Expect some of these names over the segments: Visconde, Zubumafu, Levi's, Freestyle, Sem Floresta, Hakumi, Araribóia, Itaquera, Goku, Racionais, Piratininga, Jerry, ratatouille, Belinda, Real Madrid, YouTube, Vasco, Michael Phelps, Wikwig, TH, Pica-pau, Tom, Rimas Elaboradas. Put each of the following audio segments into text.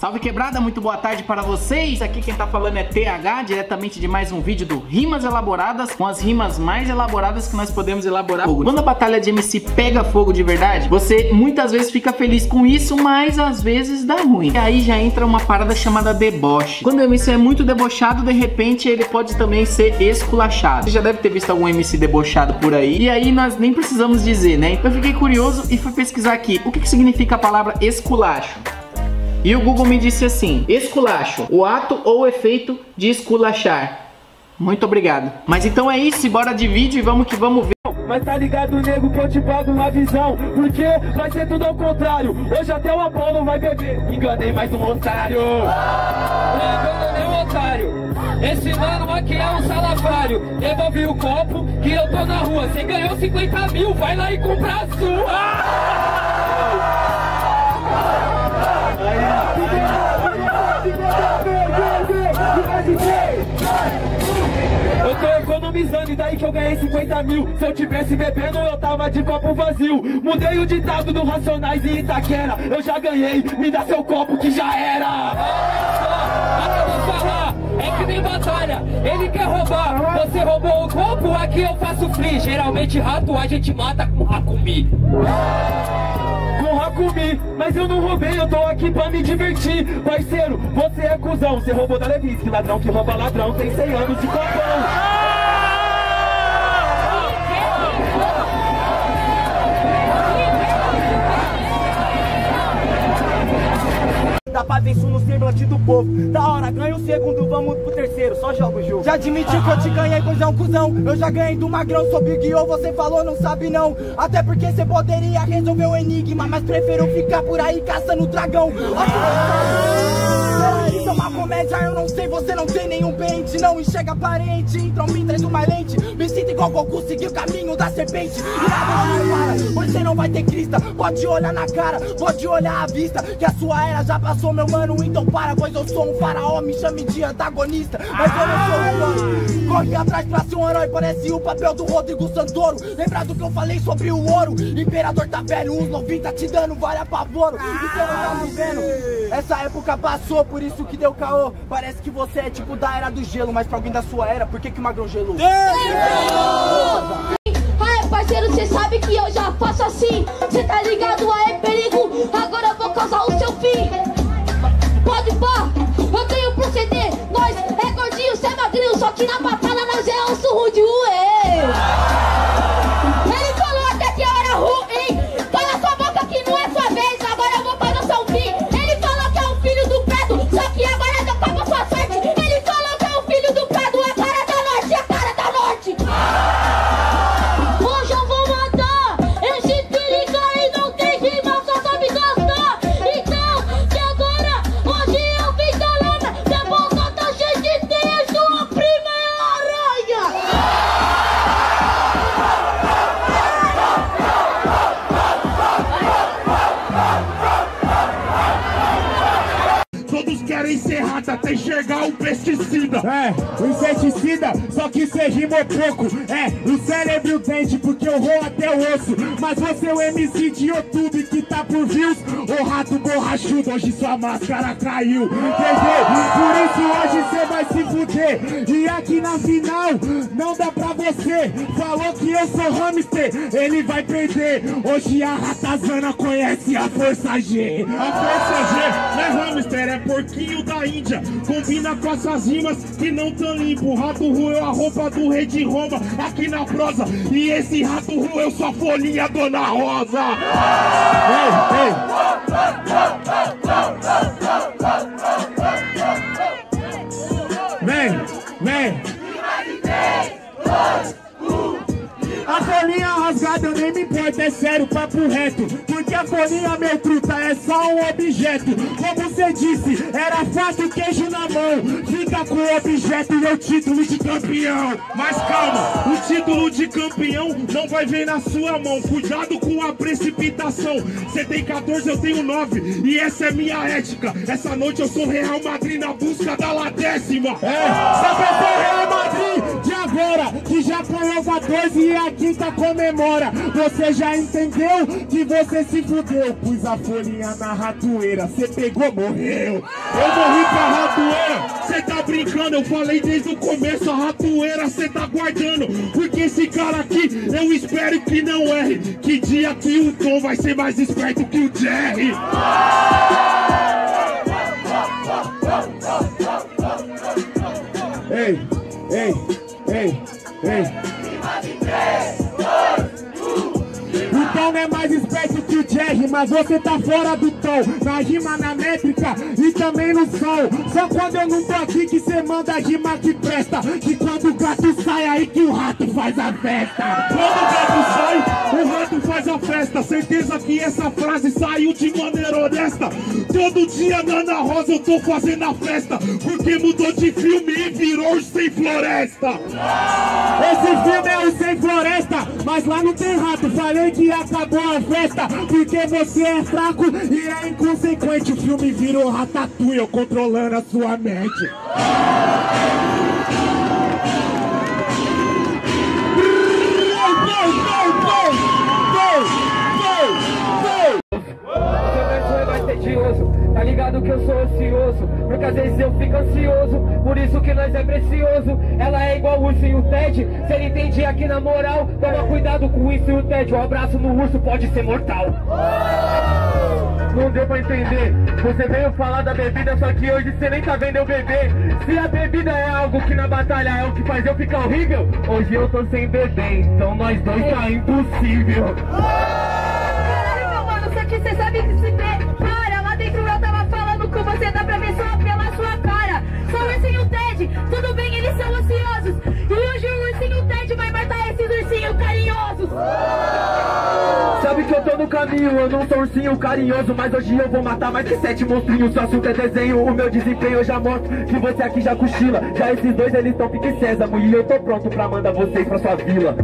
Salve quebrada, muito boa tarde para vocês. Aqui quem tá falando é TH, diretamente de mais um vídeo do Rimas Elaboradas, com as rimas mais elaboradas que nós podemos elaborar. Quando a batalha de MC pega fogo de verdade, você muitas vezes fica feliz com isso, mas às vezes dá ruim. E aí já entra uma parada chamada deboche. Quando o MC é muito debochado, de repente ele pode também ser esculachado. Você já deve ter visto algum MC debochado por aí, e aí nós nem precisamos dizer, né? Eu fiquei curioso e fui pesquisar aqui o que significa a palavra esculacho. E o Google me disse assim: esculacho, o ato ou efeito de esculachar. Muito obrigado. Mas então é isso, bora de vídeo e vamos que vamos ver. Mas tá ligado, nego, que eu te pago uma visão, porque vai ser tudo ao contrário. Hoje até o Apolo vai beber. Enganei mais um otário. Esse mano aqui é um salafário. Devolve o copo que eu tô na rua. Você ganhou 50 mil, vai lá e compra a sua. Eu tô economizando e daí que eu ganhei 50 mil. Se eu tivesse bebendo eu tava de copo vazio. Mudei o ditado do Racionais e Itaquera. Eu já ganhei, me dá seu copo que já era. Acabou de falar, é que nem batalha. Ele quer roubar, você roubou o copo, aqui eu faço free. Geralmente rato a gente mata com Hakumi. Hakumi, mas eu não roubei, eu tô aqui pra me divertir. Parceiro, você é cuzão, você roubou da Levi's, que ladrão que rouba ladrão tem 100 anos de copão. Dá pra ver isso no semblante do povo. Da hora, ganha o segundo, vamos pro terceiro, só joga o jogo. Já admitiu que eu te ganhei, pois é um cuzão. Eu já ganhei do magrão, sou big, ou você falou, não sabe não. Até porque você poderia resolver o enigma, mas prefiro ficar por aí caçando o dragão. Será que isso é uma comédia? Eu não sei, você não tem nenhum pente. Não enxerga parente, então me traz uma lente. Me sinto igual Goku, segui o caminho da serpente. E nada não para, pois você não vai ter crista. Pode olhar na cara, pode olhar à vista, que a sua era já passou, meu mano, então para. Pois eu sou um faraó, me chame de antagonista. Mas eu não sou um herói, corre atrás pra ser um herói. Parece o papel do Rodrigo Santoro. Lembra do que eu falei sobre o ouro? Imperador tá velho, uns novinhos tá te dando vários apavoro. E você não tá me vendo, essa época passou, por isso que deu caô. Parece que você é tipo da era do gelo, mas pra alguém da sua era, por que o magrão gelou? Ai, parceiro, cê sabe que eu já faço assim. Cê tá ligado, aí perigo, agora eu vou causar o seu fim. Pode pá, eu tenho pro CD. Nós é gordinho, cê é magrinho, só que na batalha nós é um surro de ué. Ele falou até que eu era ruim. Cala sua boca que não é sua vez, agora eu vou para o seu fim. Ele falou que é um filho do preto, só que agora deu pra sua sorte. Ele falou que é um filho do preto, a cara da norte, a cara da norte. Até enxergar o pesticida. É, o inseticida, só que cê rimou pouco. É, o cérebro e o dente, porque eu roo até o osso. Mas você é o MC de YouTube que tá por views. Ô rato borrachudo, hoje sua máscara caiu. Entendeu? Por isso hoje cê vai se fuder. E aqui na final, não dá pra você. Falou que eu sou hamster, ele vai perder. Hoje a ratazana conhece a Força G. A Força G não é hamster, é porquinho da Índia. Combina com essas rimas que não tão limpo. Rato ruim é a roupa do rei de Roma aqui na prosa. E esse rato ruim eu sou a folhinha Dona Rosa. A folhinha rasgada eu nem me importo, é sério, papo reto. Porque a folhinha, meu truta, é só um objeto. Como você disse, era fato queijo na mão. Fica com o objeto e o título de campeão. Mas calma, o título de campeão não vai vir na sua mão. Cuidado com a precipitação. Você tem 14, eu tenho 9. E essa é minha ética. Essa noite eu sou Real Madrid na busca da 10ª. É, você vai ser Real Madrid, dia primavera, que já prolonga 2 e a quinta comemora. Você já entendeu que você se fudeu? Pus a folhinha na ratoeira, cê pegou, morreu. Eu morri pra ratoeira, cê tá brincando. Eu falei desde o começo, a ratoeira cê tá guardando. Porque esse cara aqui, eu espero que não erre. Que dia que o Tom vai ser mais esperto que o Jerry. Ei. O Tom não é mais esperto que o Jerry, mas você tá fora do tom. Na rima, na métrica e também no som. Só quando eu não tô aqui que cê manda a rima que presta. Que quando o gato sai aí que o rato faz a festa. Quando o gato sai, o rato faz a festa. Certeza que essa frase saiu de maneira honesta. Todo dia na Ana Rosa eu tô fazendo a festa. Porque mudou de filme e virou Sem Floresta. Esse filme é o Sem Floresta, mas lá não tem rato. Falei que acabou a festa, porque você é fraco e é inconsequente. O filme virou Ratatouille, eu controlando a sua mente. Tá ligado que eu sou ansioso, porque às vezes eu fico ansioso. Por isso que nós é precioso. Ela é igual o urso e o Ted. Se ele entende aqui na moral, toma cuidado com o urso e o Ted. O abraço no urso pode ser mortal. Não deu pra entender. Você veio falar da bebida, só que hoje você nem tá vendo eu beber. Se a bebida é algo que na batalha é o que faz eu ficar horrível, hoje eu tô sem beber, então nós dois tá impossível. Caramba, mano, só que você sabe que se prepara. Lá dentro eu tava falando com você, dá pra ver só pela sua cara. Só o ursinho e o Ted, tudo bem, eles são ansiosos. E hoje o ursinho e o Ted vai matar esses ursinhos carinhosos. Sabe que eu tô no caminho, eu não sou ursinho carinhoso, mas hoje eu vou matar mais que 7 monstrinhos. Só se o desenho, o meu desempenho eu já mostro que você aqui já cochila. Já esses dois eles tão pique sésamo e eu tô pronto pra mandar vocês pra sua vila.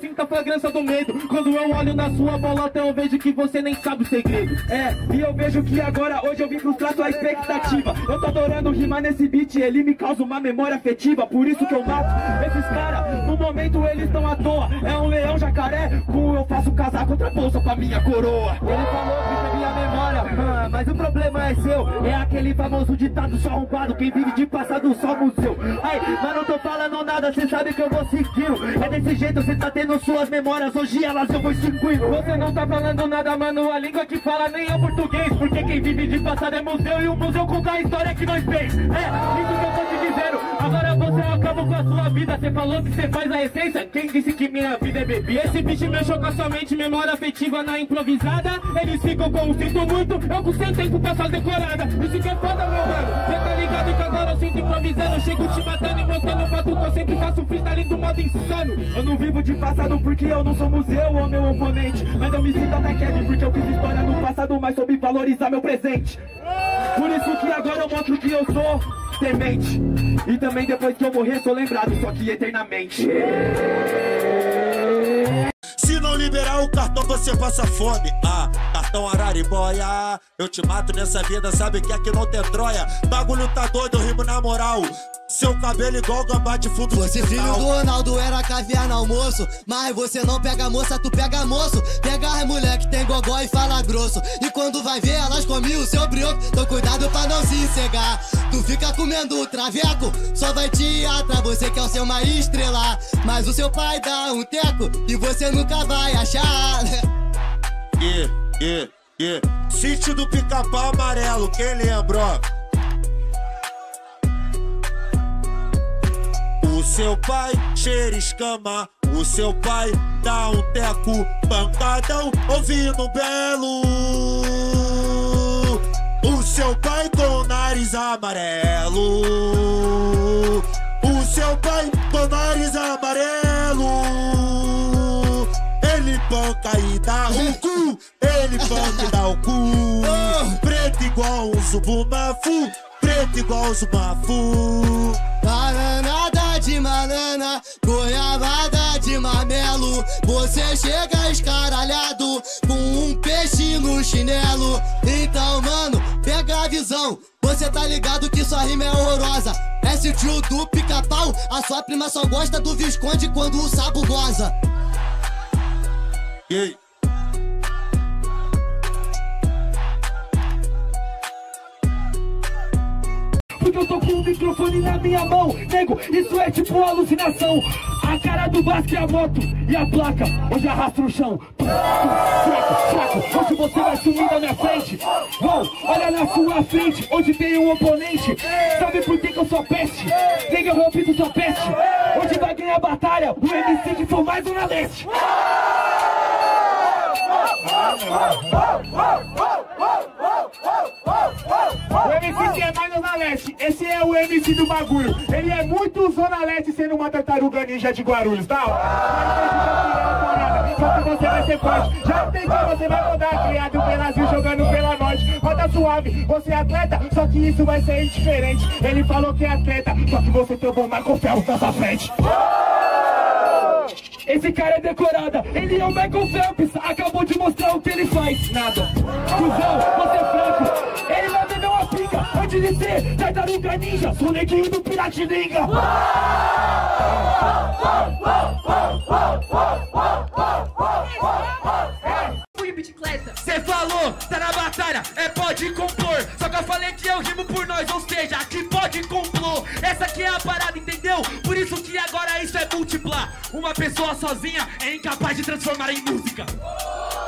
Sinta a fragrância do medo, quando eu olho na sua bolota eu vejo que você nem sabe o segredo. É, e eu vejo que agora, hoje eu vim frustrar sua expectativa. Eu tô adorando rimar nesse beat, ele me causa uma memória afetiva. Por isso que eu mato esses caras, no momento eles estão à toa. É um leão jacaré, com eu faço casar contra a bolsa pra minha coroa. Ele falou que isso é minha memória, mas o problema é seu. É aquele famoso ditado, só arrombado, quem vive de passado só museu. Ai, mas não tô falando nada, cê sabe que eu vou seguir. É desse jeito, cê tá tendo suas memórias, hoje elas eu vou extinguir. Você não tá falando nada, mano, a língua que fala nem é português, porque quem vive de passado é museu, e o museu conta a história que nós fez. É, isso que eu tô te dizendo. Agora você acabou com a sua vida, você falou que você faz a essência. Quem disse que minha vida é bebida? Esse bicho mexeu com a sua mente, memória afetiva na improvisada. Eles ficam com o sinto muito, eu com seu tempo pessoal decorada. Isso que é foda, meu mano, você tá ligado que agora eu sinto improvisando. Eu chego te matando e montando batuta, eu sempre faço freestyle do modo insano. Eu não vivo de passado porque eu não sou museu ou meu oponente, mas eu me sinto até Kevin porque eu fiz história no passado, mas soube valorizar meu presente. Por isso que agora eu mostro que eu sou temente, e também depois que eu morrer sou lembrado, só que eternamente. Se não liberar o cartão você passa fome. Ah, cartão araribóia, eu te mato nessa vida, sabe que aqui não tem Troia. Bagulho tá doido, eu rimo na moral. Seu cabelo igual gambá de fundo. Você filho do Ronaldo era caviar no almoço. Mas você não pega moça, tu pega moço. Pega as mulher que tem gogó e fala grosso. E quando vai ver elas comi o seu brioco. Então cuidado pra não se encegar. Tu fica comendo o traveco, só vai te atrás. Você quer ser uma estrela, mas o seu pai dá um teco e você nunca vai achar. Sítio do Pica-pau amarelo, quem lembrou? O seu pai cheira escama, o seu pai dá um teco, pancadão, ouvindo belo. O seu pai com o nariz amarelo, o seu pai com o nariz amarelo. Ele panca e dá um cu, ele panca e dá o cu. Preto igual o Zubumafu, preto igual o Zubumafu. Bananada de banana, goiabada de marmelo. Você chega escaralhado com um peixe no chinelo. Então, mano, pega a visão. Você tá ligado que sua rima é horrorosa. S true do Pica-pau, a sua prima só gosta do Visconde quando o sapo goza. Yeah. Porque eu tô com o microfone na minha mão, nego, isso é tipo alucinação. A cara do Vasco e a moto, e a placa, hoje arrastra o chão. Fraco, hoje você vai sumir na minha frente. Uou, olha na sua frente, hoje tem um oponente. Sabe por que eu sou peste? Nego, eu rompi com sua peste. Hoje vai ganhar a batalha, o MC que for mais um na leste. O MC que é mais Zona Leste, esse é o MC do bagulho. Ele é muito Zona Leste sendo uma tartaruga ninja de Guarulhos, tá? Só que você vai ser forte. Já entendi, você vai mudar, criado pelas vias, jogando pela norte. Roda suave, você é atleta, só que isso vai ser indiferente. Ele falou que é atleta, só que você tem o bom Michael Phelps na sua frente. Esse cara é decorada, ele é o Michael Phelps, acabou de mostrar o que ele faz. Nada. Cusão, você é franco, ele vai beber uma pinga antes de ser Tartaruga Ninja, sou neguinho do Piratininga. Cê falou, tá na batalha, é pode compor. Só que eu falei que eu rimo por nós, ou seja, que pode complô. Essa aqui é a parada, entendeu? Por isso que agora isso é multiplar. Uma pessoa sozinha é incapaz de transformar em música.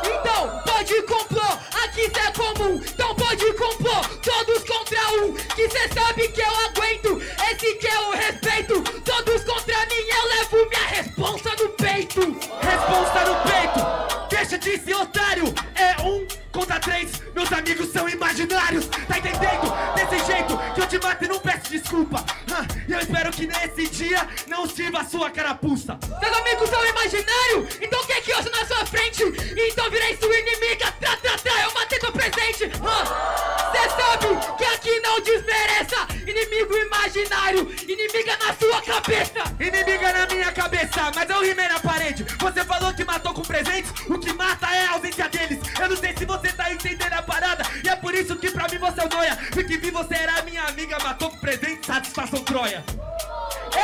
Então, pode complô, aqui cê é comum. Então pode complô, todos contra um. Que cê sabe que eu aguento, esse que eu respeito. Todos contra mim, eu levo minha responsa no peito. Responsa no peito, deixa de ser otário. É um contra três, meus amigos são imaginários. Tá entendendo? Desse jeito que eu te mato e não peço desculpa. E eu espero que nesse dia não sirva a sua carapuça. Seus amigos são imaginários? Então o que é que eu sou na sua frente? Então virei sua inimiga, eu matei teu presente. Cê sabe que aqui não desmereça. Inimigo imaginário, inimiga na sua cabeça. Inimiga na minha cabeça, mas eu rimei na parede. Você falou que matou com presentes, o que mata é a ausência deles. Eu não sei se você tá entendendo a parada, e é por isso que pra mim você é noia. Porque vi você era minha amiga, matou com presente, satisfação Troia.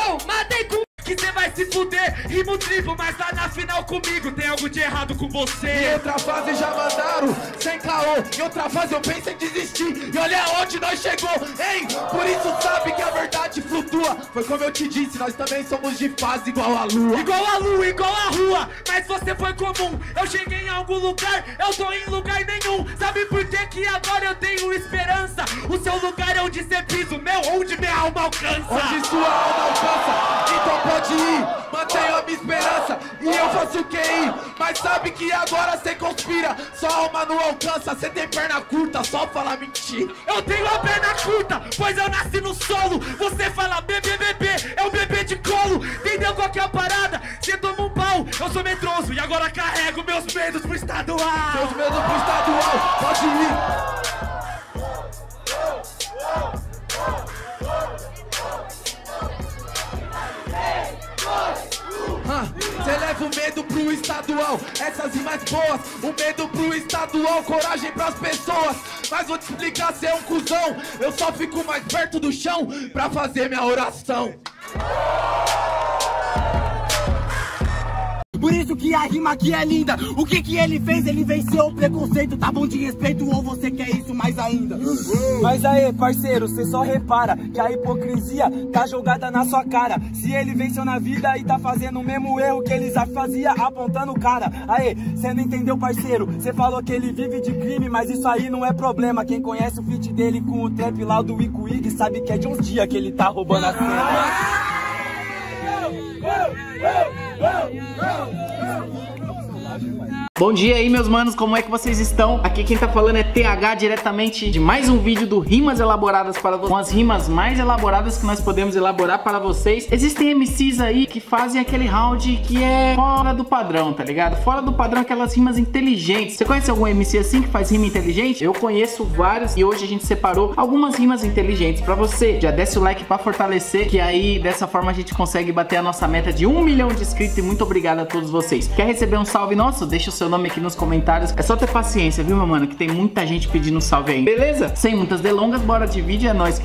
Eu matei com... Que cê vai se fuder, rimo triplo, mas lá na final comigo tem algo de errado com você. Em outra fase já mandaram, sem caô. Em outra fase eu penso em desistir, e olha onde nós chegou, hein? Por isso sabe que a verdade flutua. Foi como eu te disse, nós também somos de fase igual a lua. Igual a lua, igual a rua, mas você foi comum. Eu cheguei em algum lugar, eu tô em lugar nenhum. Sabe por que que agora eu tenho esperança? O seu lugar é onde cê pisa, o meu onde minha alma alcança. Onde sua alma alcança, então pode ir, mantenho a minha esperança. E eu faço o que ir, mas sabe que agora cê conspira. Sua alma não alcança, cê tem perna curta, só fala mentira. Eu tenho a perna curta, pois eu nasci no solo. Você fala bebê, bebê, é um bebê de colo. Entendeu qual que é a parada? Cê toma um pau, eu sou medroso e agora carrego meus medos pro estadual. Meus medos pro estadual, pode ir. Cê leva o medo pro estadual, essas rimas boas. O medo pro estadual, coragem pras pessoas. Mas vou te explicar, cê é um cuzão. Eu só fico mais perto do chão pra fazer minha oração. Por isso que a rima aqui é linda. O que que ele fez? Ele venceu o preconceito. Tá bom de respeito ou você quer isso mais ainda? Mas aê, parceiro, cê só repara que a hipocrisia tá jogada na sua cara. Se ele venceu na vida e tá fazendo o mesmo erro que ele já fazia, apontando o cara. Aê, cê não entendeu, parceiro? Cê falou que ele vive de crime, mas isso aí não é problema. Quem conhece o feat dele com o trap lá do Wikwig sabe que é de uns dias que ele tá roubando a cena. Bom dia aí, meus manos, como é que vocês estão? Aqui quem tá falando é TH, diretamente de mais um vídeo do Rimas Elaboradas para vocês, com as rimas mais elaboradas que nós podemos elaborar para vocês. Existem MCs aí que fazem aquele round que é fora do padrão, tá ligado? Fora do padrão, aquelas rimas inteligentes. Você conhece algum MC assim que faz rima inteligente? Eu conheço vários e hoje a gente separou algumas rimas inteligentes pra você. Já desce o like pra fortalecer, que aí dessa forma a gente consegue bater a nossa meta de 1 milhão de inscritos. E muito obrigado a todos vocês. Quer receber um salve nosso? Deixa o seu nome aqui nos comentários. É só ter paciência, viu, meu mano? Que tem muita gente pedindo salve aí. Beleza? Sem muitas delongas, bora de vídeo, é nóis.